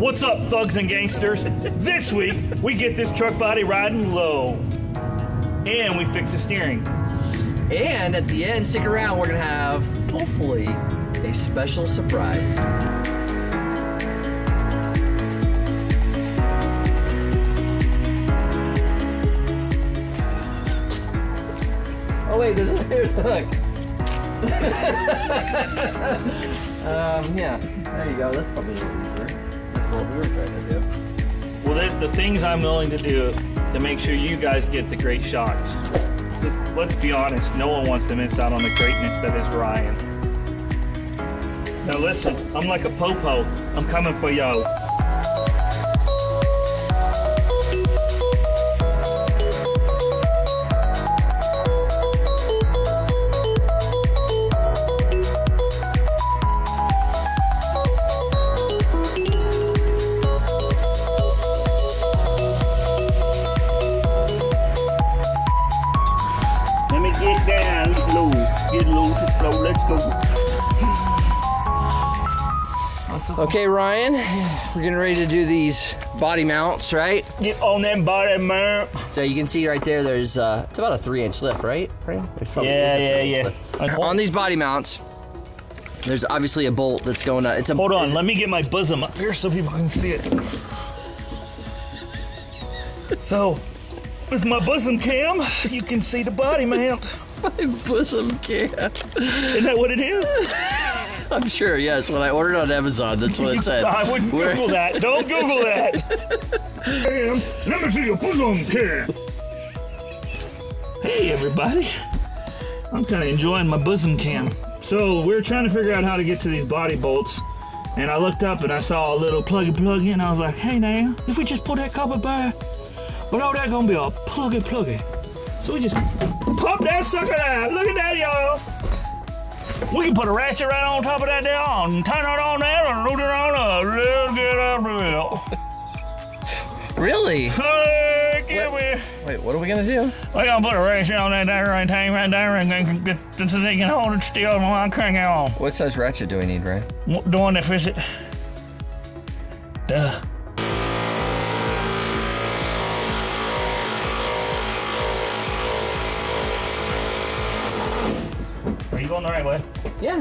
What's up, thugs and gangsters? This week, we get this truck body riding low. And we fix the steering. And at the end, stick around, we're gonna have, hopefully, a special surprise. Oh wait, here's the hook. Yeah, there you go, that's probably a little easier. That's what we were trying to do. Well, the things I'm willing to do to make sure you guys get the great shots. Let's be honest, no one wants to miss out on the greatness that is Ryan. Now listen, I'm like a popo. I'm coming for y'all. Okay, Ryan, we're getting ready to do these body mounts, right? Get on that body mount. So you can see right there, there's it's about a 3-inch lift, right? Yeah. On these body mounts, there's obviously a bolt that's going up. It's a, hold on, let me get my bosom up here so people can see it. So, with my bosom cam, you can see the body mount. My bosom cam. Isn't that what it is? I'm sure, yes. When I ordered on Amazon, that's what it said. I wouldn't Google that. Don't Google that. Let me see your bosom cam. Hey, everybody. I'm kind of enjoying my bosom cam. So we're trying to figure out how to get to these body bolts. And I looked up and I saw a little plug-in. And I was like, hey, now, if we just pull that copper by, but all that going to be all plug-in. So we just pop that sucker out. Look at that, y'all. We can put a ratchet right on top of that there and turn it on there and root it on up. Let's get up real. Really? Wait, what are we gonna do? We're gonna put a ratchet on that there right there and then get this thing can hold it still and I'll crank it on. What size ratchet do we need, Ryan? The one that fits it. Duh. Are you going the right way? Yeah.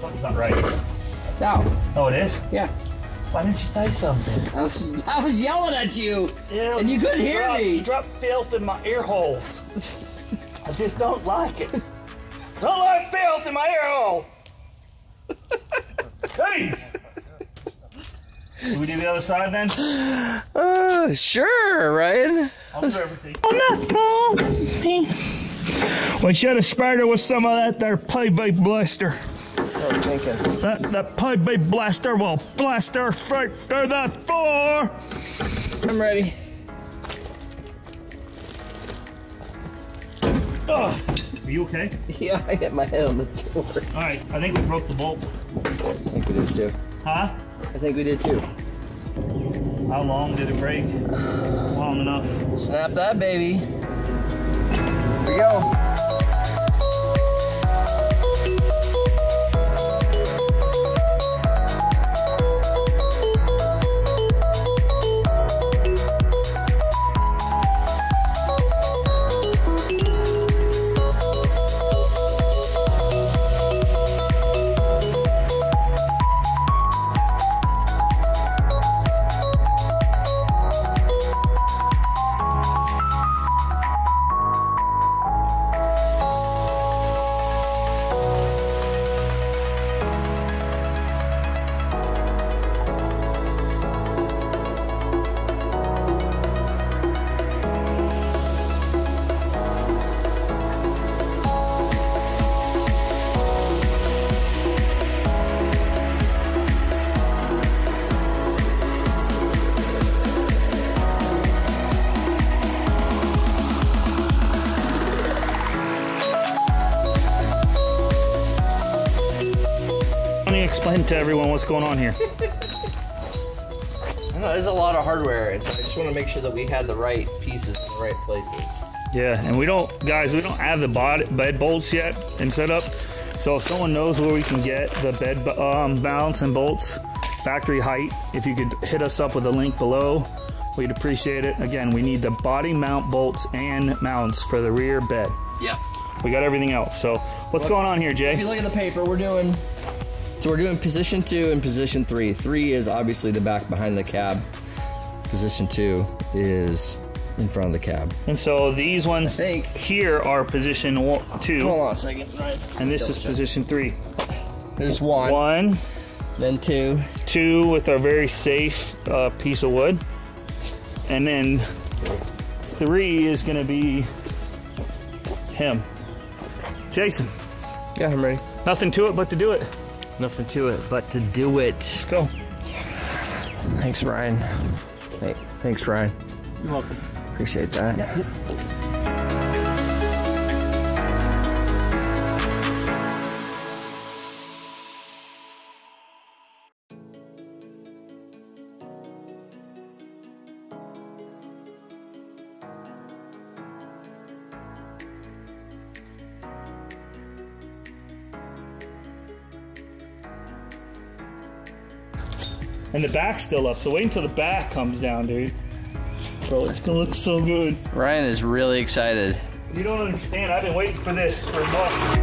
Something's not right. It's out. Oh, it is? Yeah. Why didn't you say something? I was yelling at you, yeah, and you couldn't hear me. You dropped filth in my ear holes. I just don't like it. Don't like filth in my ear hole. Hey! Can we do the other side then? Sure, Ryan. I'll do everything. We should have sprayed her with some of that there PB blaster. I'm thinking. That PB blaster will blast her right through that floor. I'm ready. Oh. Are you okay? Yeah, I hit my head on the door. All right, I think we broke the bolt. I think we did too. Huh? I think we did too. How long did it break? Long enough. Snap that baby. Here we go. Explain to everyone what's going on here. I know there's a lot of hardware, and so I just want to make sure that we had the right pieces in the right places. Yeah, and we don't have the bed bolts yet and set up. So if someone knows where we can get the bed mounts and bolts, factory height, if you could hit us up with a link below, we'd appreciate it. Again, we need the body mount bolts and mounts for the rear bed. Yeah. We got everything else. So what's going on here, Jay? If you look at the paper, we're doing position 2 and position 3. 3 is obviously the back behind the cab. Position 2 is in front of the cab. And so these ones here are position 2. Hold on a second. And this is position 3. There's one. One. Then two. Two with our very safe piece of wood. And then 3 is gonna be him. Jason. Yeah, I'm ready. Nothing to it but to do it. Nothing to it but to do it. Let's go. Thanks, Ryan. Thanks, Ryan. You're welcome. Appreciate that. Yeah. And the back's still up, so wait until the back comes down, dude. Bro, it's gonna look so good. Ryan is really excited. You don't understand, I've been waiting for this for months.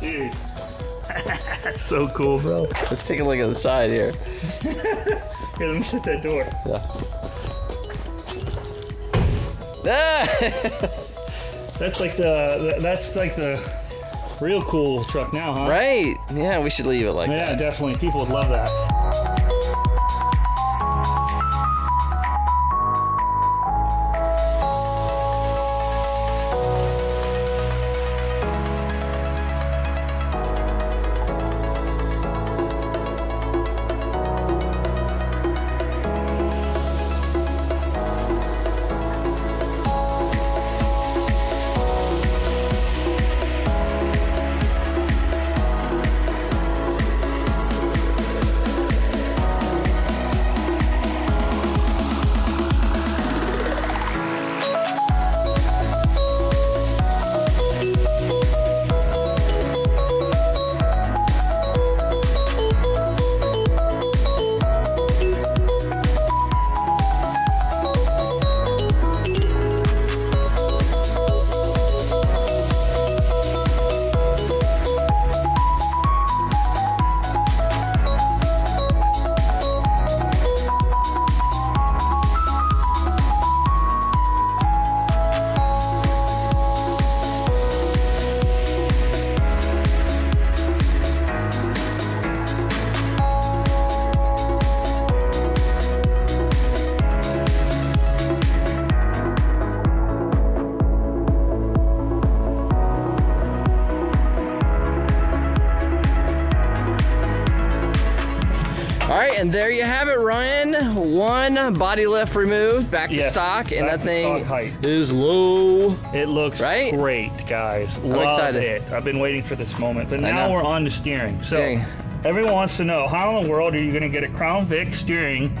Dude, that's so cool, bro. Let's take a look at the side here. Here, let me shut that door. Yeah. that's like the real cool truck now, huh? Right. Yeah, we should leave it like that. Yeah, definitely. People would love that. And there you have it, Ryan. One body lift removed, back to stock, and that thing is low. It looks great, guys. I'm excited. I've been waiting for this moment, but now we're on to steering. So everyone wants to know, how in the world are you gonna get a Crown Vic steering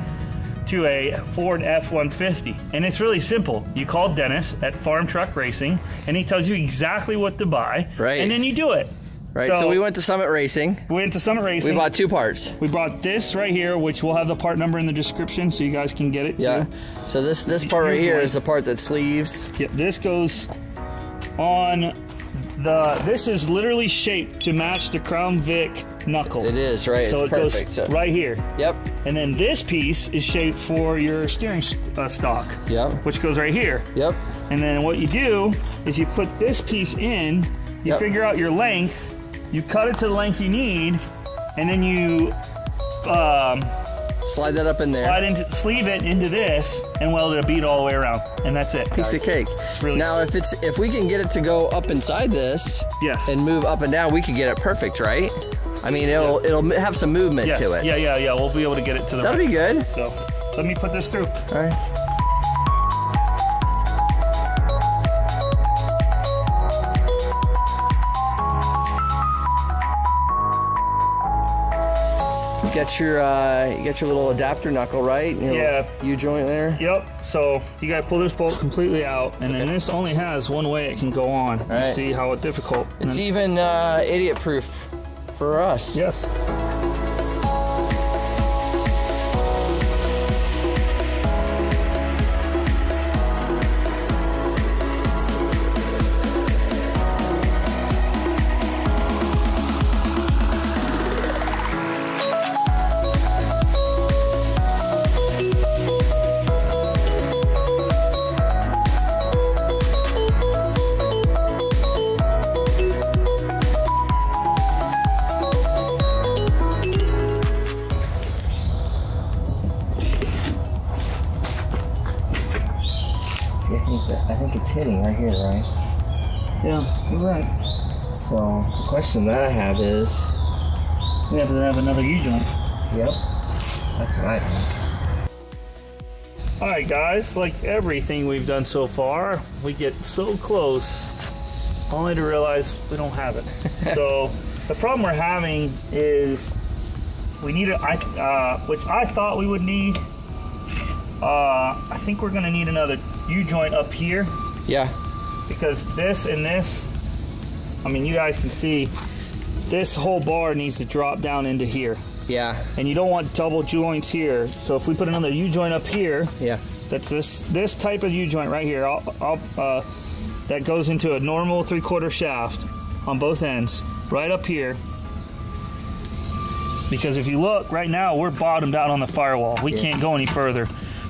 to a Ford F-150? And it's really simple. You call Dennis at Farm Truck Racing, and he tells you exactly what to buy, and then you do it. Right, so we went to Summit Racing. We went to Summit Racing. We bought two parts. We brought this right here, which we'll have the part number in the description so you guys can get it too. So this part right here is the part that sleeves. Yep, this goes on the, this is literally shaped to match the Crown Vic knuckle. It is, right, so it's perfect. So it goes right here. Yep. And then this piece is shaped for your steering stock. Yep. Which goes right here. Yep. And then what you do is you put this piece in, you figure out your length, you cut it to the length you need, and then you slide that up in there. Sleeve it into this, and weld it a bead all the way around, and that's it. Piece of cake. Really now, cool. if we can get it to go up inside this, and move up and down, we could get it perfect, right? I mean, it'll have some movement to it. Yeah. We'll be able to get it to the. That'll be good. So, let me put this through. All right. Get your little adapter knuckle, right? You know, yeah. U joint there. Yep. So you gotta pull this bolt completely out, and then this only has one way it can go on. Right. You see how difficult. It's even idiot proof for us. Yes. I think it's hitting right here, right? Yeah, you're right. So the question that I have is, we have to have another U-joint. Yep, that's what I think. All right, guys, like everything we've done so far, we get so close, only to realize we don't have it. So the problem we're having is we need which I thought we would need. I think we're gonna need another U-joint up here. Yeah. Because this and this, I mean, you guys can see, this whole bar needs to drop down into here. Yeah. And you don't want double joints here. So if we put another U-joint up here, yeah, that's this type of U-joint right here. I'll that goes into a normal 3/4 shaft on both ends, right up here. Because if you look, right now we're bottomed out on the firewall. We can't go any further.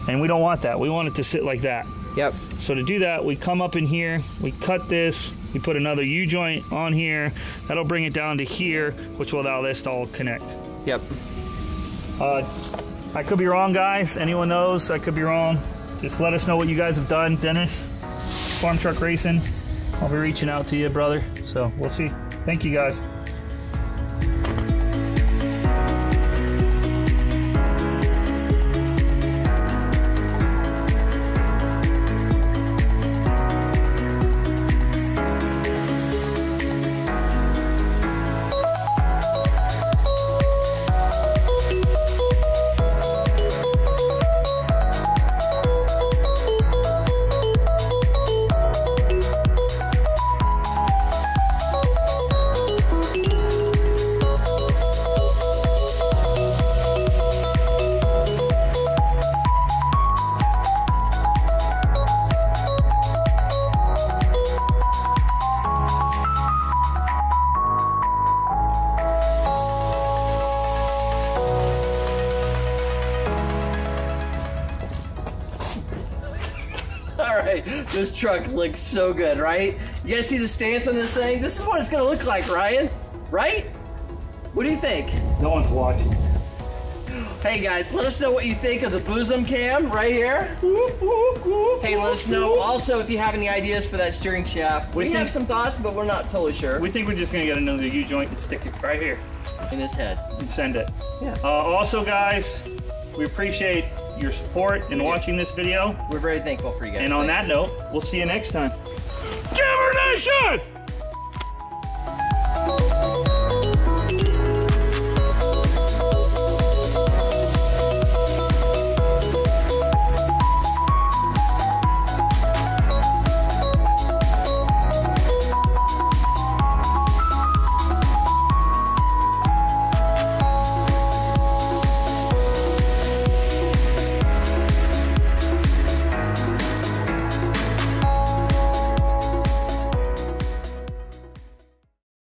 And we don't want that. We want it to sit like that. Yep. So to do that, we come up in here, we cut this, we put another U-joint on here. That'll bring it down to here, which will allow this to all connect. Yep. I could be wrong, guys. Anyone knows, I could be wrong. Just let us know what you guys have done. Dennis, Farm Truck Racing. I'll be reaching out to you, brother. So we'll see. Thank you, guys. This truck looks so good, right? You guys see the stance on this thing? This is what it's gonna look like, Ryan, right? What do you think? No one's watching. Hey guys, let us know what you think of the bosom cam right here. Hey, let us know also if you have any ideas for that steering shaft. We have some thoughts, but we're not totally sure. We think we're just gonna get another U-joint and stick it right here. In his head. And send it. Yeah. Also guys, we appreciate your support in watching this video. We're very thankful for you guys. And on that note, we'll see you next time. Jammer Nation!